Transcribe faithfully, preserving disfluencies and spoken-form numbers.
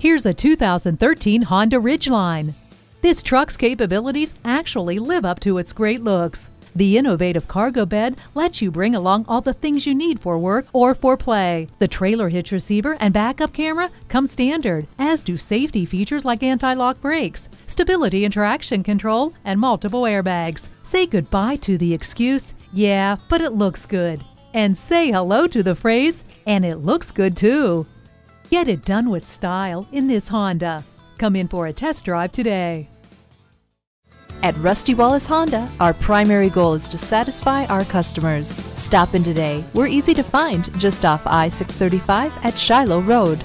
Here's a two thousand thirteen Honda Ridgeline. This truck's capabilities actually live up to its great looks. The innovative cargo bed lets you bring along all the things you need for work or for play. The trailer hitch receiver and backup camera come standard, as do safety features like anti-lock brakes, stability and traction control, and multiple airbags. Say goodbye to the excuse, "Yeah, but it looks good." And say hello to the phrase, "And it looks good too." Get it done with style in this Honda. Come in for a test drive today. At Rusty Wallis Honda, our primary goal is to satisfy our customers. Stop in today. We're easy to find just off I six thirty-five at Shiloh Road.